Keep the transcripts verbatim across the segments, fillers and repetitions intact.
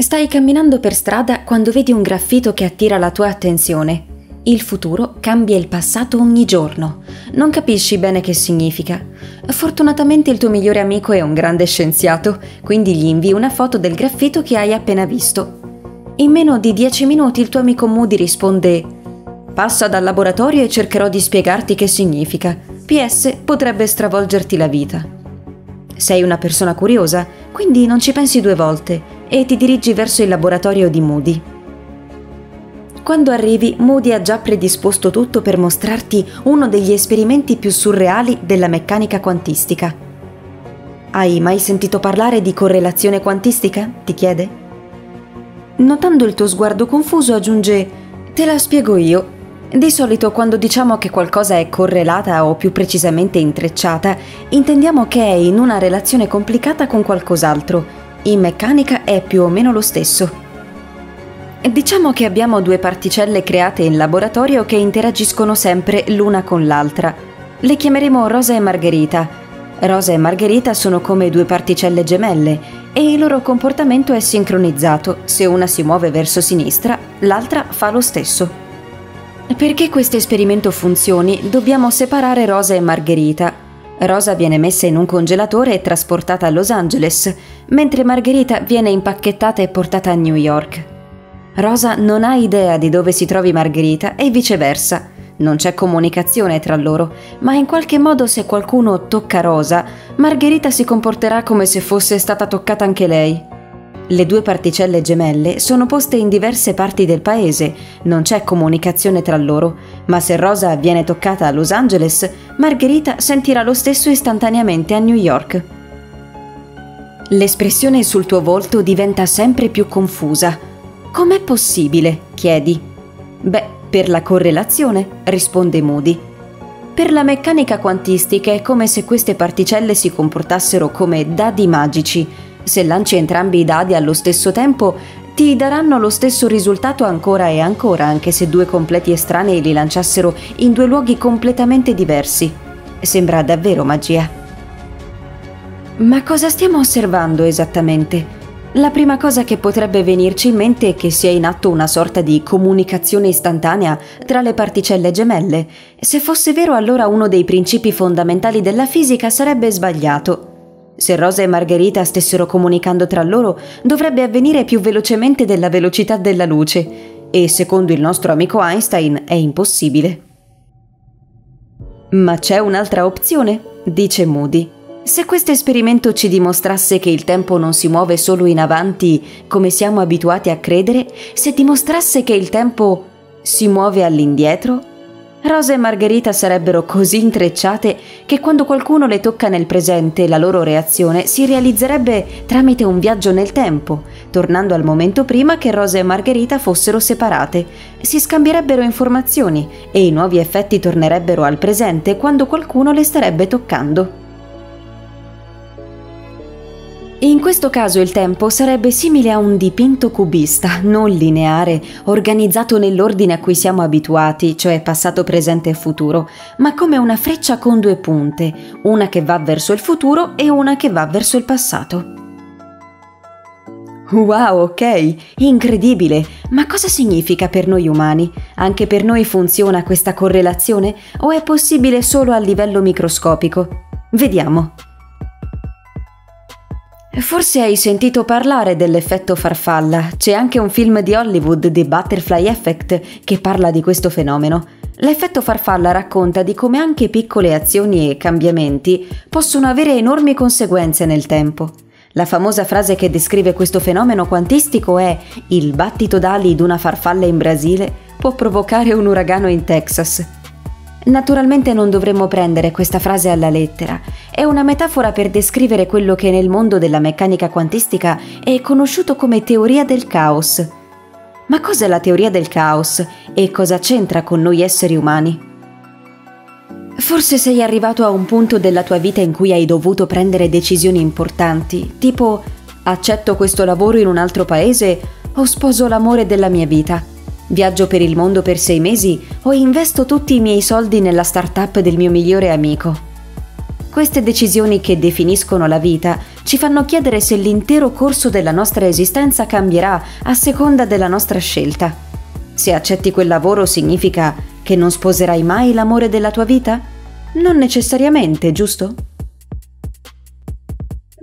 Stai camminando per strada quando vedi un graffito che attira la tua attenzione. Il futuro cambia il passato ogni giorno. Non capisci bene che significa. Fortunatamente il tuo migliore amico è un grande scienziato, quindi gli invii una foto del graffito che hai appena visto. In meno di dieci minuti il tuo amico Moody risponde: «Passa dal laboratorio e cercherò di spiegarti che significa. P S potrebbe stravolgerti la vita». Sei una persona curiosa, quindi non ci pensi due volte e ti dirigi verso il laboratorio di Moody. Quando arrivi, Moody ha già predisposto tutto per mostrarti uno degli esperimenti più surreali della meccanica quantistica. «Hai mai sentito parlare di correlazione quantistica?» ti chiede. Notando il tuo sguardo confuso aggiunge: «Te la spiego io. Di solito quando diciamo che qualcosa è correlata o più precisamente intrecciata, intendiamo che è in una relazione complicata con qualcos'altro. In meccanica è più o meno lo stesso. Diciamo che abbiamo due particelle create in laboratorio che interagiscono sempre l'una con l'altra. Le chiameremo Rosa e Margherita. Rosa e Margherita sono come due particelle gemelle e il loro comportamento è sincronizzato. Se una si muove verso sinistra, l'altra fa lo stesso. Perché questo esperimento funzioni, dobbiamo separare Rosa e Margherita. Rosa viene messa in un congelatore e trasportata a Los Angeles, mentre Margherita viene impacchettata e portata a New York. Rosa non ha idea di dove si trovi Margherita e viceversa. Non c'è comunicazione tra loro, ma in qualche modo se qualcuno tocca Rosa, Margherita si comporterà come se fosse stata toccata anche lei. Le due particelle gemelle sono poste in diverse parti del paese, non c'è comunicazione tra loro, ma se Rosa viene toccata a Los Angeles, Margherita sentirà lo stesso istantaneamente a New York. L'espressione sul tuo volto diventa sempre più confusa. «Com'è possibile?» chiedi. «Beh, per la correlazione», risponde Moody. «Per la meccanica quantistica è come se queste particelle si comportassero come dadi magici. Se lanci entrambi i dadi allo stesso tempo, ti daranno lo stesso risultato ancora e ancora, anche se due completi estranei li lanciassero in due luoghi completamente diversi. Sembra davvero magia». Ma cosa stiamo osservando esattamente? La prima cosa che potrebbe venirci in mente è che sia in atto una sorta di comunicazione istantanea tra le particelle gemelle. Se fosse vero, allora uno dei principi fondamentali della fisica sarebbe sbagliato. Se Rosa e Margherita stessero comunicando tra loro, dovrebbe avvenire più velocemente della velocità della luce, e secondo il nostro amico Einstein è impossibile. «Ma c'è un'altra opzione», dice Moody. «Se questo esperimento ci dimostrasse che il tempo non si muove solo in avanti, come siamo abituati a credere, se dimostrasse che il tempo si muove all'indietro, Rosa e Margherita sarebbero così intrecciate che quando qualcuno le tocca nel presente la loro reazione si realizzerebbe tramite un viaggio nel tempo, tornando al momento prima che Rosa e Margherita fossero separate. Si scambierebbero informazioni e i nuovi effetti tornerebbero al presente quando qualcuno le starebbe toccando. In questo caso il tempo sarebbe simile a un dipinto cubista, non lineare, organizzato nell'ordine a cui siamo abituati, cioè passato, presente e futuro, ma come una freccia con due punte, una che va verso il futuro e una che va verso il passato». Wow, ok, incredibile! Ma cosa significa per noi umani? Anche per noi funziona questa correlazione? O è possibile solo a livello microscopico? Vediamo. Forse hai sentito parlare dell'effetto farfalla. C'è anche un film di Hollywood, The Butterfly Effect, che parla di questo fenomeno. L'effetto farfalla racconta di come anche piccole azioni e cambiamenti possono avere enormi conseguenze nel tempo. La famosa frase che descrive questo fenomeno quantistico è: «Il battito d'ali di una farfalla in Brasile può provocare un uragano in Texas». Naturalmente non dovremmo prendere questa frase alla lettera. È una metafora per descrivere quello che nel mondo della meccanica quantistica è conosciuto come teoria del caos. Ma cos'è la teoria del caos e cosa c'entra con noi esseri umani? Forse sei arrivato a un punto della tua vita in cui hai dovuto prendere decisioni importanti, tipo: accetto questo lavoro in un altro paese o sposo l'amore della mia vita? Viaggio per il mondo per sei mesi o investo tutti i miei soldi nella startup del mio migliore amico? Queste decisioni che definiscono la vita ci fanno chiedere se l'intero corso della nostra esistenza cambierà a seconda della nostra scelta. Se accetti quel lavoro significa che non sposerai mai l'amore della tua vita? Non necessariamente, giusto?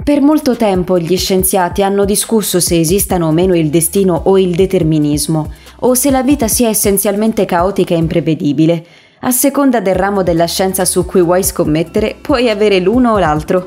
Per molto tempo gli scienziati hanno discusso se esistano o meno il destino o il determinismo, o se la vita sia essenzialmente caotica e imprevedibile. A seconda del ramo della scienza su cui vuoi scommettere, puoi avere l'uno o l'altro.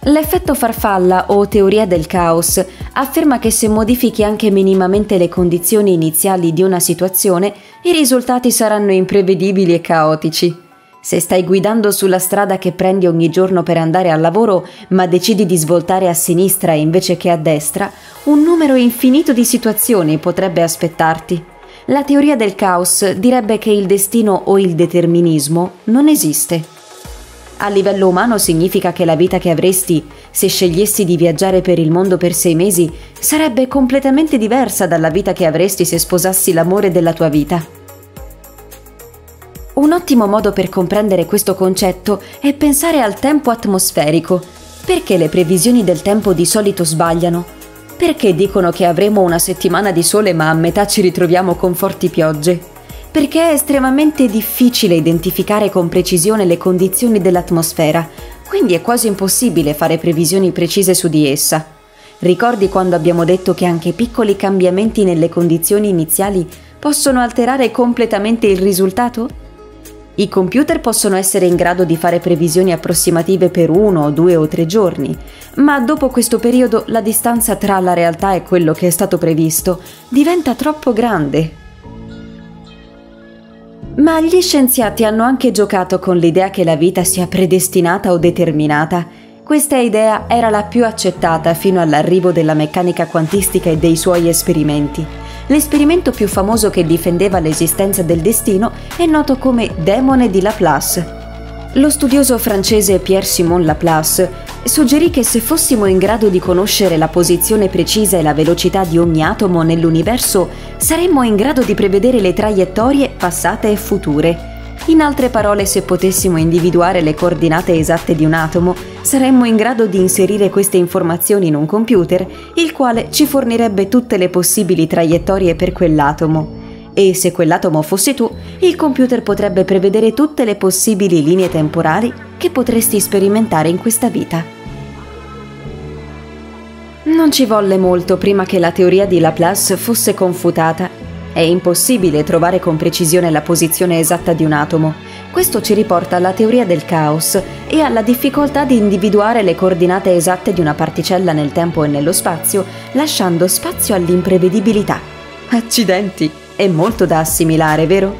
L'effetto farfalla o teoria del caos afferma che se modifichi anche minimamente le condizioni iniziali di una situazione, i risultati saranno imprevedibili e caotici. Se stai guidando sulla strada che prendi ogni giorno per andare al lavoro, ma decidi di svoltare a sinistra invece che a destra, un numero infinito di situazioni potrebbe aspettarti. La teoria del caos direbbe che il destino o il determinismo non esiste. A livello umano significa che la vita che avresti, se scegliessi di viaggiare per il mondo per sei mesi, sarebbe completamente diversa dalla vita che avresti se sposassi l'amore della tua vita. Un ottimo modo per comprendere questo concetto è pensare al tempo atmosferico. Perché le previsioni del tempo di solito sbagliano? Perché dicono che avremo una settimana di sole ma a metà ci ritroviamo con forti piogge? Perché è estremamente difficile identificare con precisione le condizioni dell'atmosfera, quindi è quasi impossibile fare previsioni precise su di essa. Ricordi quando abbiamo detto che anche piccoli cambiamenti nelle condizioni iniziali possono alterare completamente il risultato? I computer possono essere in grado di fare previsioni approssimative per uno, due o tre giorni, ma dopo questo periodo la distanza tra la realtà e quello che è stato previsto diventa troppo grande. Ma gli scienziati hanno anche giocato con l'idea che la vita sia predestinata o determinata. Questa idea era la più accettata fino all'arrivo della meccanica quantistica e dei suoi esperimenti. L'esperimento più famoso che difendeva l'esistenza del destino è noto come Demone di Laplace. Lo studioso francese Pierre-Simon Laplace suggerì che se fossimo in grado di conoscere la posizione precisa e la velocità di ogni atomo nell'universo, saremmo in grado di prevedere le traiettorie passate e future. In altre parole, se potessimo individuare le coordinate esatte di un atomo, saremmo in grado di inserire queste informazioni in un computer, il quale ci fornirebbe tutte le possibili traiettorie per quell'atomo. E se quell'atomo fossi tu, il computer potrebbe prevedere tutte le possibili linee temporali che potresti sperimentare in questa vita. Non ci volle molto prima che la teoria di Laplace fosse confutata. È impossibile trovare con precisione la posizione esatta di un atomo. Questo ci riporta alla teoria del caos e alla difficoltà di individuare le coordinate esatte di una particella nel tempo e nello spazio, lasciando spazio all'imprevedibilità. Accidenti, è molto da assimilare, vero?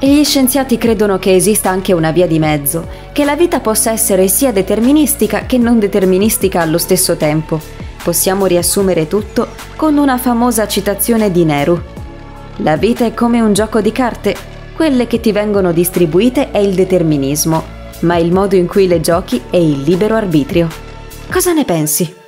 E gli scienziati credono che esista anche una via di mezzo, che la vita possa essere sia deterministica che non deterministica allo stesso tempo. Possiamo riassumere tutto con una famosa citazione di Nehru. La vita è come un gioco di carte, quelle che ti vengono distribuite è il determinismo, ma il modo in cui le giochi è il libero arbitrio. Cosa ne pensi?